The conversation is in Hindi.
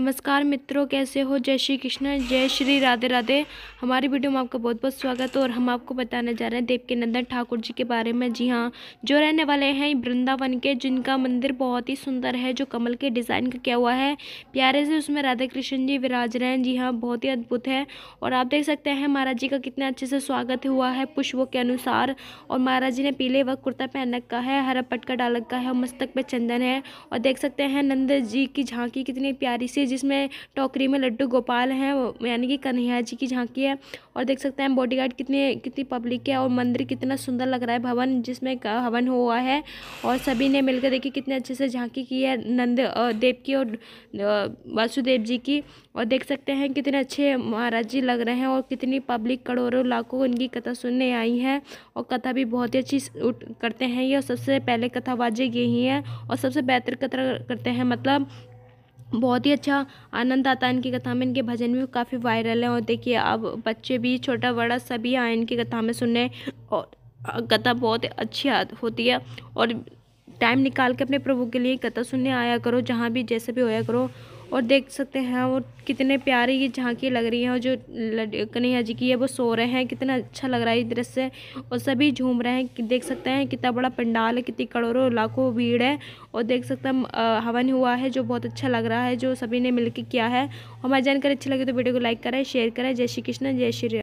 नमस्कार मित्रों, कैसे हो? जय श्री कृष्ण, जय श्री राधे राधे। हमारी वीडियो में आपका बहुत बहुत स्वागत है और हम आपको बताने जा रहे हैं देव के नंदन ठाकुर जी के बारे में। जी हाँ, जो रहने वाले हैं वृंदावन के, जिनका मंदिर बहुत ही सुंदर है, जो कमल के डिज़ाइन का किया हुआ है, प्यारे से उसमें राधा कृष्ण जी विराज रहे हैं। जी हाँ, बहुत ही अद्भुत है। और आप देख सकते हैं महाराज जी का कितना अच्छे से स्वागत हुआ है पुष्पों के अनुसार। और महाराज जी ने पीले व कुर्ता पहन रखा है, हरा पटका डाल रखा है और मस्तक पर चंदन है। और देख सकते हैं नंद जी की झांकी कितनी प्यारी सी, जिसमें टोकरी में लड्डू गोपाल हैं, यानी कि कन्हैया जी की झांकी है। और देख सकते हैं बॉडीगार्ड कितनी पब्लिक है। और मंदिर कितना सुंदर लग रहा है, भवन जिसमें हवन हुआ है। और सभी ने मिलकर देखिए कितने अच्छे से झांकी की है नंद देव की और वासुदेव जी की। और देख सकते हैं कितने अच्छे महाराज जी लग रहे हैं और कितनी पब्लिक करोड़ों लाखों उनकी कथा सुनने आई है। और कथा भी बहुत ही अच्छी करते हैं ये, और सबसे पहले कथावाजे यही है और सबसे बेहतर कथा करते हैं, मतलब बहुत ही अच्छा आनंद आता है इनकी कथा में। इनके भजन भी काफ़ी वायरल हैं और देखिए अब बच्चे भी, छोटा बड़ा सभी आए इनकी कथा में सुनने। और कथा बहुत अच्छी होती है और टाइम निकाल के अपने प्रभु के लिए कथा सुनने आया करो, जहाँ भी जैसे भी होया करो। और देख सकते हैं वो कितने प्यारे ये झांकी लग रही है और जो कन्हैया जी की है वो सो रहे हैं, कितना अच्छा लग रहा है ये दृश्य। और सभी झूम रहे हैं, देख सकते हैं कितना बड़ा पंडाल है, कितनी करोड़ों लाखों भीड़ है। और देख सकते हैं हवन हुआ है जो बहुत अच्छा लग रहा है, जो सभी ने मिलकर किया है। हमारी जानकारी अच्छी लगी तो वीडियो को लाइक करें, शेयर करें। जय श्री कृष्ण, जय श्री